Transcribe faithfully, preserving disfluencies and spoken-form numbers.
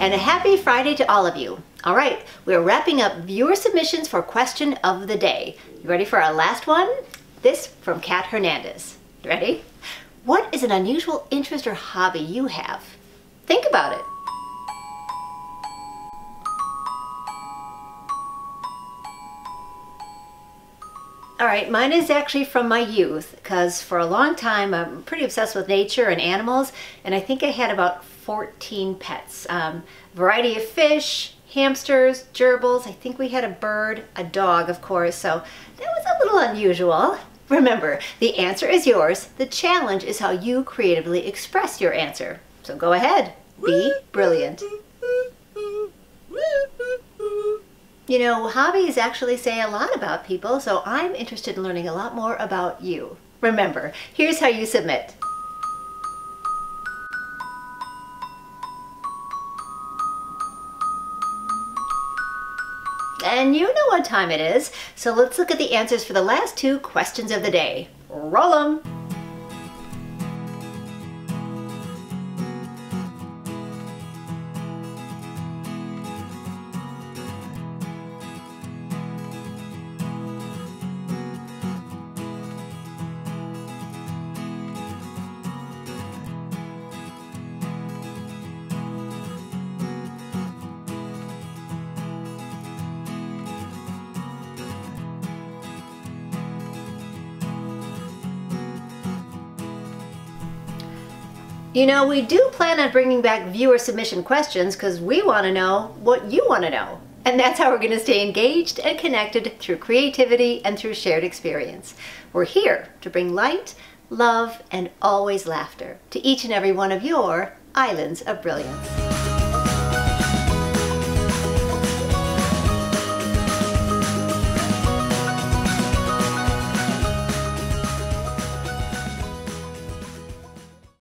and a happy Friday to all of you. All right, we're wrapping up viewer submissions for question of the day. You ready for our last one? This from Kat Hernandez. You ready? What is an unusual interest or hobby you have? Think about it. All right, mine is actually from my youth, because for a long time I'm pretty obsessed with nature and animals, and I think I had about fourteen pets. Um, variety of fish, hamsters, gerbils, I think we had a bird, a dog of course, so that was a little unusual. Remember, the answer is yours. The challenge is how you creatively express your answer. So go ahead, be brilliant. You know, hobbies actually say a lot about people, so I'm interested in learning a lot more about you. Remember, here's how you submit. And you know what time it is, so let's look at the answers for the last two questions of the day. Roll 'em! You know, we do plan on bringing back viewer submission questions because we want to know what you want to know. And that's how we're going to stay engaged and connected through creativity and through shared experience. We're here to bring light, love, and always laughter to each and every one of your Islands of Brilliance.